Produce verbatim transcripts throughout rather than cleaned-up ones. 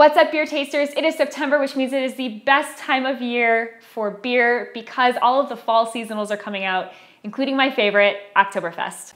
What's up, beer tasters? It is September, which means it is the best time of year for beer because all of the fall seasonals are coming out, including my favorite, Oktoberfest.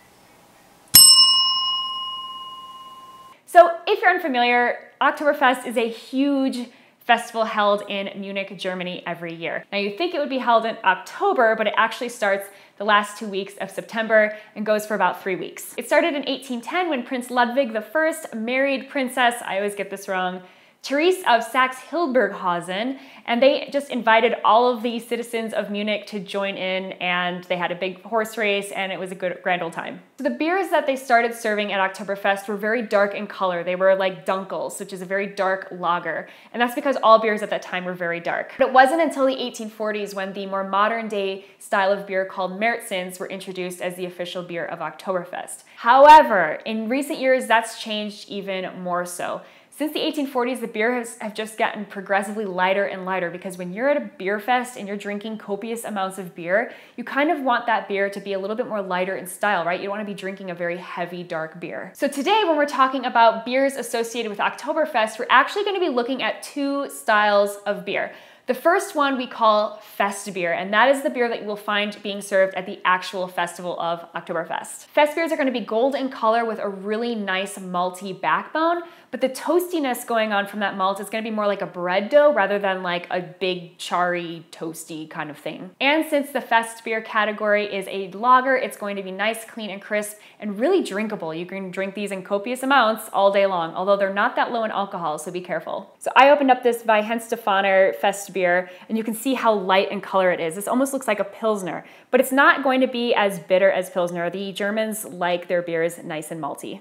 So if you're unfamiliar, Oktoberfest is a huge festival held in Munich, Germany every year. Now you'd think it would be held in October, but it actually starts the last two weeks of September and goes for about three weeks. It started in eighteen ten when Prince Ludwig the First married Princess, I always get this wrong, Therese of Saxe-Hildburghausen, and they just invited all of the citizens of Munich to join in, and they had a big horse race, and it was a good, grand old time. So the beers that they started serving at Oktoberfest were very dark in color. They were like Dunkels, which is a very dark lager, and that's because all beers at that time were very dark. But it wasn't until the eighteen forties when the more modern day style of beer called Märzens were introduced as the official beer of Oktoberfest. However, in recent years, that's changed even more so. Since the eighteen forties, the beer has have just gotten progressively lighter and lighter, because when you're at a beer fest and you're drinking copious amounts of beer, you kind of want that beer to be a little bit more lighter in style, right? You don't want to be drinking a very heavy, dark beer. So today, when we're talking about beers associated with Oktoberfest, we're actually going to be looking at two styles of beer. The first one we call Festbier, and that is the beer that you will find being served at the actual festival of Oktoberfest. Festbiers are going to be gold in color with a really nice malty backbone, but the toastiness going on from that malt is going to be more like a bread dough rather than like a big, charry, toasty kind of thing. And since the Festbier category is a lager, it's going to be nice, clean, and crisp, and really drinkable. You can drink these in copious amounts all day long, although they're not that low in alcohol, so be careful. So I opened up this Weihenstephaner Festbier beer, and you can see how light in color it is. This almost looks like a Pilsner, but it's not going to be as bitter as Pilsner. The Germans like their beers nice and malty.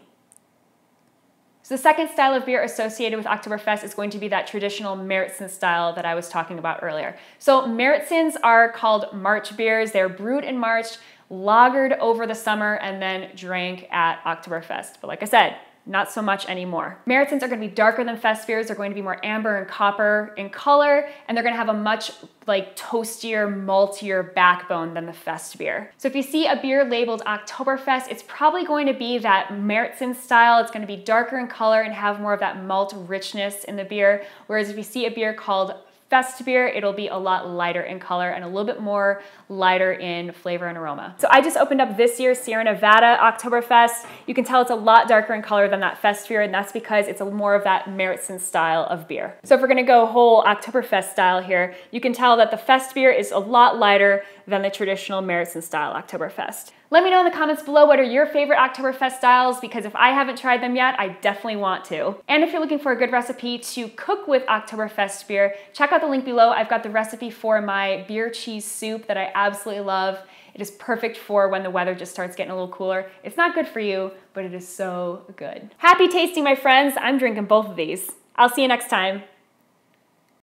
So the second style of beer associated with Oktoberfest is going to be that traditional Märzen style that I was talking about earlier. So Märzens are called March beers. They're brewed in March, lagered over the summer, and then drank at Oktoberfest. But like I said, not so much anymore. Märzens are going to be darker than Festbiers. They're going to be more amber and copper in color, and they're going to have a much like toastier, maltier backbone than the Festbier. So if you see a beer labeled Oktoberfest, it's probably going to be that Märzen style. It's going to be darker in color and have more of that malt richness in the beer. Whereas if you see a beer called Festbier, it'll be a lot lighter in color and a little bit more lighter in flavor and aroma. So I just opened up this year's Sierra Nevada Oktoberfest. You can tell it's a lot darker in color than that Festbier, and that's because it's a more of that Märzen style of beer. So if we're gonna go whole Oktoberfest style here, you can tell that the Festbier is a lot lighter than the traditional Märzen style Oktoberfest. Let me know in the comments below what are your favorite Oktoberfest styles, because if I haven't tried them yet, I definitely want to. And if you're looking for a good recipe to cook with Oktoberfest beer, check out the link below. I've got the recipe for my beer cheese soup that I absolutely love. It is perfect for when the weather just starts getting a little cooler. It's not good for you, but it is so good. Happy tasting, my friends. I'm drinking both of these. I'll see you next time.